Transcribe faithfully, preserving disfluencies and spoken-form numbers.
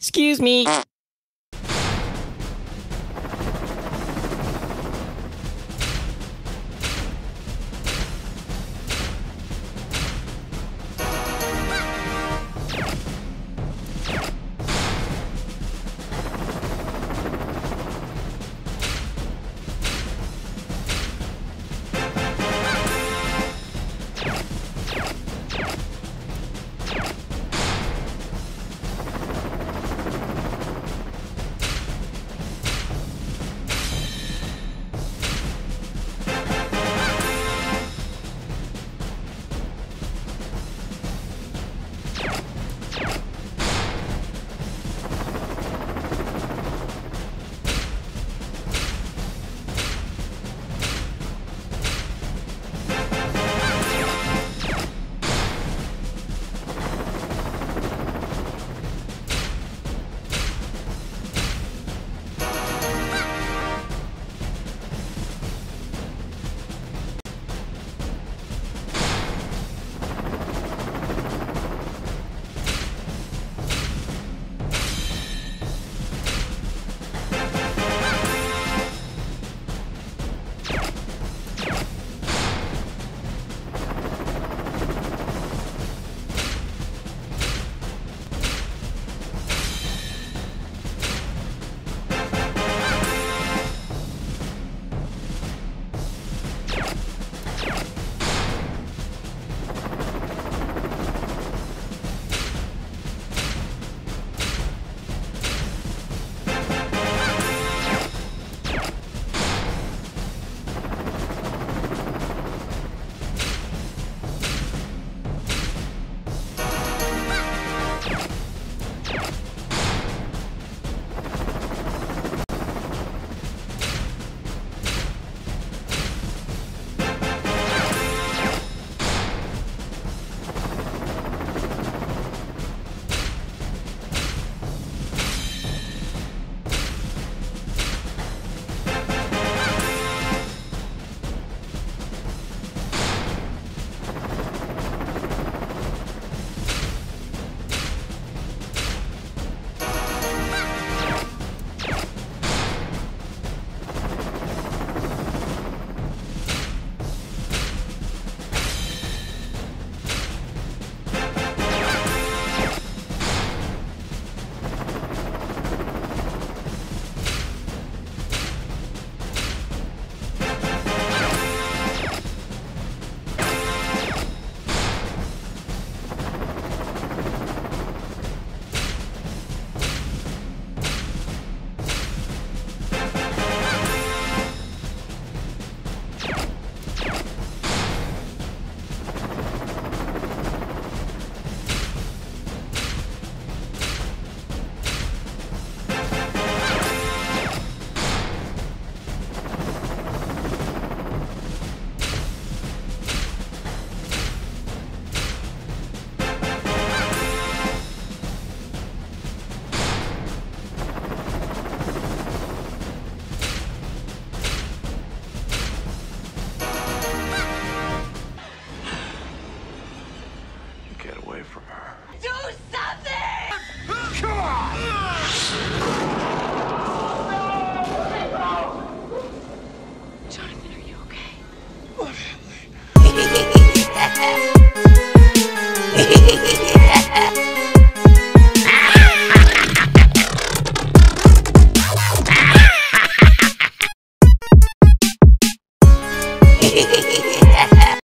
Excuse me. Hehehehe